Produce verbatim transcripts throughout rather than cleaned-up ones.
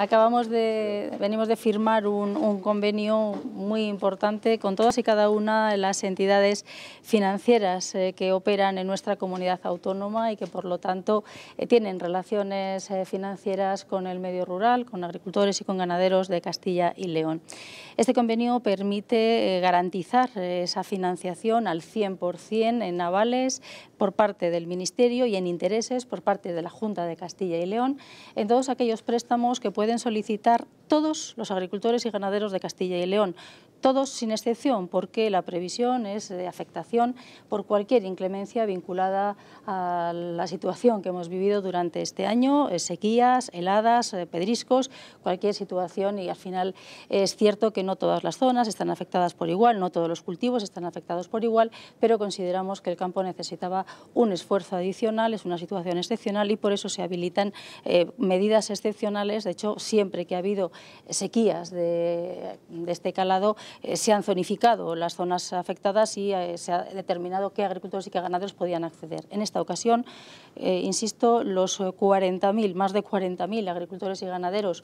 Acabamos de, venimos de firmar un, un convenio muy importante con todas y cada una de las entidades financieras eh, que operan en nuestra comunidad autónoma y que por lo tanto eh, tienen relaciones eh, financieras con el medio rural, con agricultores y con ganaderos de Castilla y León. Este convenio permite eh, garantizar eh, esa financiación al cien por cien en avales por parte del Ministerio y en intereses por parte de la Junta de Castilla y León en todos aquellos préstamos que pueden pueden solicitar todos los agricultores y ganaderos de Castilla y León, todos sin excepción, porque la previsión es de afectación por cualquier inclemencia vinculada a la situación que hemos vivido durante este año, sequías, heladas, pedriscos, cualquier situación, y al final es cierto que no todas las zonas están afectadas por igual, no todos los cultivos están afectados por igual, pero consideramos que el campo necesitaba un esfuerzo adicional, es una situación excepcional y por eso se habilitan eh, medidas excepcionales. De hecho, siempre que ha habido sequías de, de este calado, Eh, se han zonificado las zonas afectadas y eh, se ha determinado qué agricultores y qué ganaderos podían acceder. En esta ocasión, eh, insisto, los cuarenta mil, más de cuarenta mil agricultores y ganaderos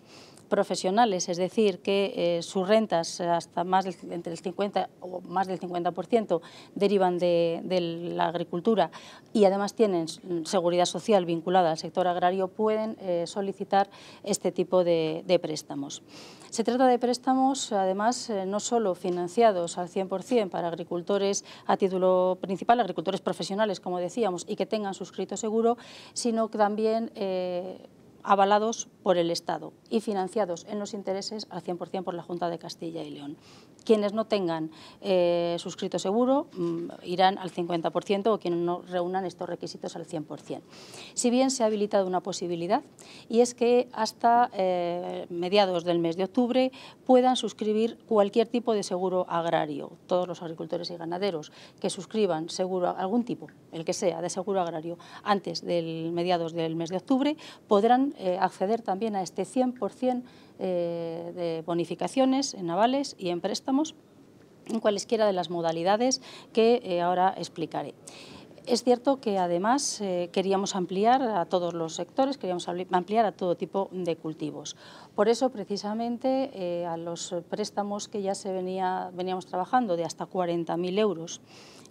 profesionales, es decir, que eh, sus rentas hasta más del, entre el cincuenta o más del cincuenta por ciento derivan de, de la agricultura y además tienen seguridad social vinculada al sector agrario, pueden eh, solicitar este tipo de, de préstamos. Se trata de préstamos, además, eh, no solo financiados al cien por cien para agricultores a título principal, agricultores profesionales, como decíamos, y que tengan suscrito seguro, sino que también eh, avalados por el Estado y financiados en los intereses al cien por cien por la Junta de Castilla y León. Quienes no tengan eh, suscrito seguro mm, irán al cincuenta por ciento o quienes no reúnan estos requisitos al cien por cien. Si bien se ha habilitado una posibilidad, y es que hasta eh, mediados del mes de octubre puedan suscribir cualquier tipo de seguro agrario. Todos los agricultores y ganaderos que suscriban seguro, algún tipo, el que sea, de seguro agrario antes del mediados del mes de octubre podrán eh, acceder también a este cien por cien eh, de bonificaciones en avales y en préstamos en cualesquiera de las modalidades que eh, ahora explicaré. Es cierto que además eh, queríamos ampliar a todos los sectores, queríamos ampliar a todo tipo de cultivos. Por eso, precisamente, eh, a los préstamos que ya se venía, veníamos trabajando de hasta cuarenta mil euros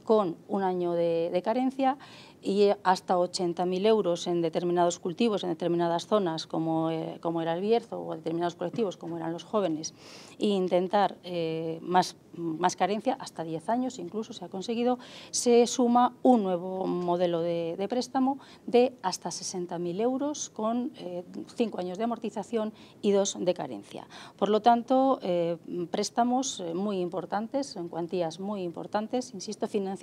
con un año de, de carencia y hasta ochenta mil euros en determinados cultivos, en determinadas zonas como, eh, como era el Bierzo o determinados colectivos como eran los jóvenes, e intentar eh, más, más carencia, hasta diez años incluso se ha conseguido, se suma un nuevo modelo de, de préstamo de hasta sesenta mil euros con eh, cinco años de amortización y dos de carencia. Por lo tanto, eh, préstamos muy importantes, en cuantías muy importantes, insisto, financiados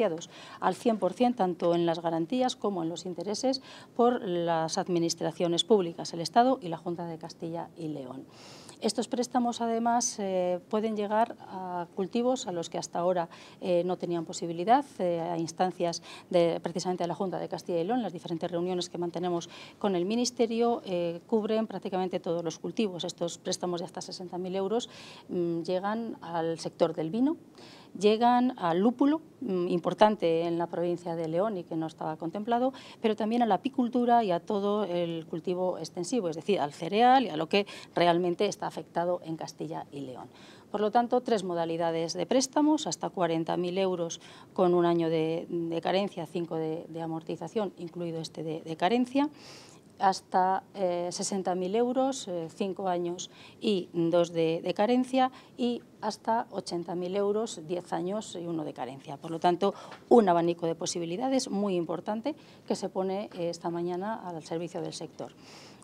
al cien por cien tanto en las garantías como en los intereses por las administraciones públicas, el Estado y la Junta de Castilla y León. Estos préstamos además eh, pueden llegar a cultivos a los que hasta ahora eh, no tenían posibilidad, eh, a instancias de, precisamente de la Junta de Castilla y León, las diferentes reuniones que mantenemos con el Ministerio eh, cubren prácticamente todos los cultivos. Estos préstamos de hasta sesenta mil euros mmm, llegan al sector del vino, llegan al lúpulo, importante en la provincia de León y que no estaba contemplado, pero también a la apicultura y a todo el cultivo extensivo, es decir, al cereal y a lo que realmente está afectado en Castilla y León. Por lo tanto, tres modalidades de préstamos, hasta cuarenta mil euros con un año de, de carencia, cinco de, de amortización, incluido este de, de carencia, hasta eh, sesenta mil euros, eh, cinco años y dos de, de carencia, y hasta ochenta mil euros, diez años y uno de carencia. Por lo tanto, un abanico de posibilidades muy importante que se pone eh, esta mañana al servicio del sector.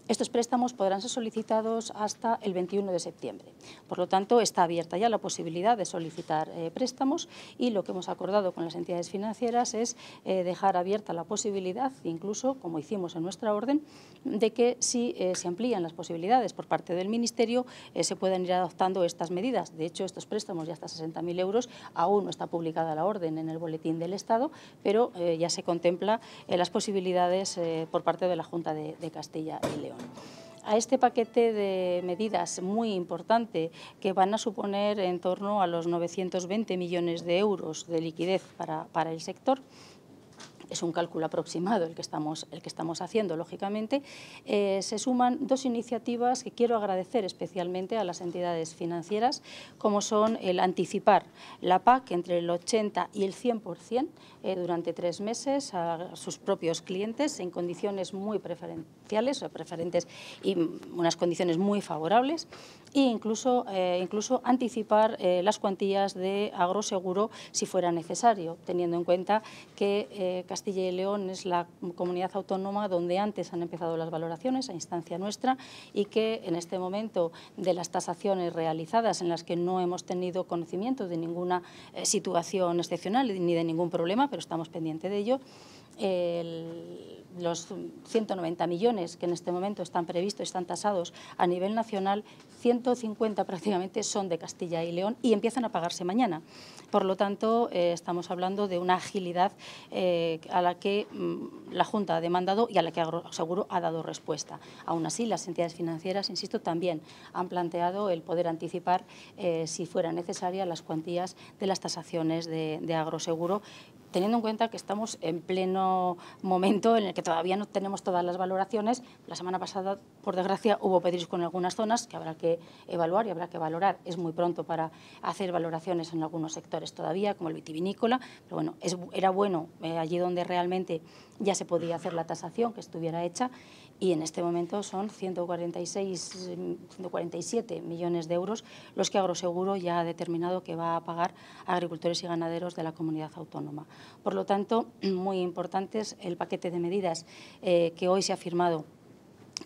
Estos préstamos podrán ser solicitados hasta el veintiuno de septiembre. Por lo tanto, está abierta ya la posibilidad de solicitar eh, préstamos, y lo que hemos acordado con las entidades financieras es eh, dejar abierta la posibilidad, incluso, como hicimos en nuestra orden, de que si eh, se amplían las posibilidades por parte del Ministerio, eh, se puedan ir adoptando estas medidas. De hecho, estos préstamos ya hasta sesenta mil euros, aún no está publicada la orden en el Boletín del Estado, pero eh, ya se contempla eh, las posibilidades eh, por parte de la Junta de, de Castilla y León. A este paquete de medidas muy importante, que van a suponer en torno a los novecientos veinte millones de euros de liquidez para, para el sector, es un cálculo aproximado el que estamos, el que estamos haciendo, lógicamente, eh, se suman dos iniciativas que quiero agradecer especialmente a las entidades financieras, como son el anticipar la P A C entre el ochenta y el cien por cien eh, durante tres meses a sus propios clientes en condiciones muy preferenciales, o preferentes y unas condiciones muy favorables, e incluso, eh, incluso anticipar eh, las cuantías de Agroseguro si fuera necesario, teniendo en cuenta que eh, Castilla y León es la comunidad autónoma donde antes han empezado las valoraciones a instancia nuestra y que en este momento de las tasaciones realizadas en las que no hemos tenido conocimiento de ninguna eh, situación excepcional ni de ningún problema, pero estamos pendientes de ello, El, los ciento noventa millones que en este momento están previstos, están tasados a nivel nacional, ciento cincuenta prácticamente son de Castilla y León y empiezan a pagarse mañana. Por lo tanto, eh, estamos hablando de una agilidad eh, a la que mm, la Junta ha demandado y a la que Agroseguro ha dado respuesta. Aún así, las entidades financieras, insisto, también han planteado el poder anticipar, eh, si fuera necesaria, las cuantías de las tasaciones de, de Agroseguro, teniendo en cuenta que estamos en pleno momento en el que todavía no tenemos todas las valoraciones. La semana pasada, por desgracia, hubo pedrisco en algunas zonas que habrá que evaluar y habrá que valorar. Es muy pronto para hacer valoraciones en algunos sectores todavía, como el vitivinícola, pero bueno, es, era bueno eh, allí donde realmente ya se podía hacer la tasación, que estuviera hecha, y en este momento son ciento cuarenta y seis, ciento cuarenta y siete millones de euros los que Agroseguro ya ha determinado que va a pagar a agricultores y ganaderos de la comunidad autónoma. Por lo tanto, muy importantes el paquete de medidas eh, que hoy se ha firmado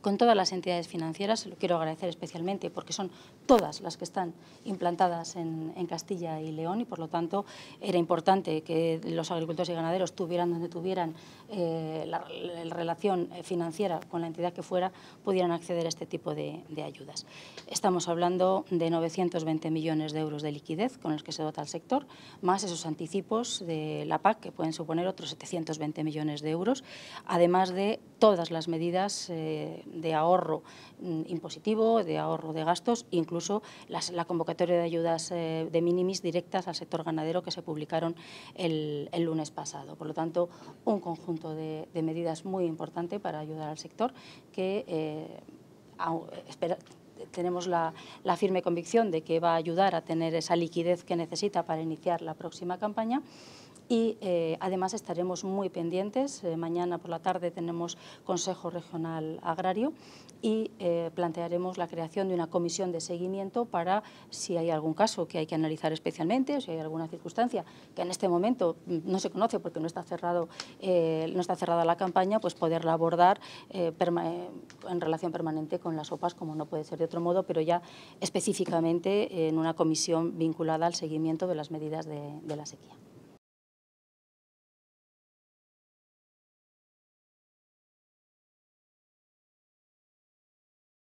con todas las entidades financieras. Lo quiero agradecer especialmente porque son todas las que están implantadas en, en Castilla y León y, por lo tanto, era importante que los agricultores y ganaderos tuvieran donde tuvieran eh, la, la relación financiera con la entidad que fuera, pudieran acceder a este tipo de, de ayudas. Estamos hablando de novecientos veinte millones de euros de liquidez con los que se dota el sector, más esos anticipos de la P A C que pueden suponer otros setecientos veinte millones de euros, además de todas las medidas eh, de ahorro impositivo, de ahorro de gastos, incluso las, la convocatoria de ayudas eh, de minimis directas al sector ganadero que se publicaron el, el lunes pasado. Por lo tanto, un conjunto de, de medidas muy importante para ayudar al sector que eh, a, espera, tenemos la, la firme convicción de que va a ayudar a tener esa liquidez que necesita para iniciar la próxima campaña. Y eh, además estaremos muy pendientes, eh, mañana por la tarde tenemos Consejo Regional Agrario y eh, plantearemos la creación de una comisión de seguimiento para si hay algún caso que hay que analizar especialmente, si hay alguna circunstancia que en este momento no se conoce porque no está, cerrado, eh, no está cerrada la campaña, pues poderla abordar eh, en relación permanente con las O P As, como no puede ser de otro modo, pero ya específicamente en una comisión vinculada al seguimiento de las medidas de, de la sequía.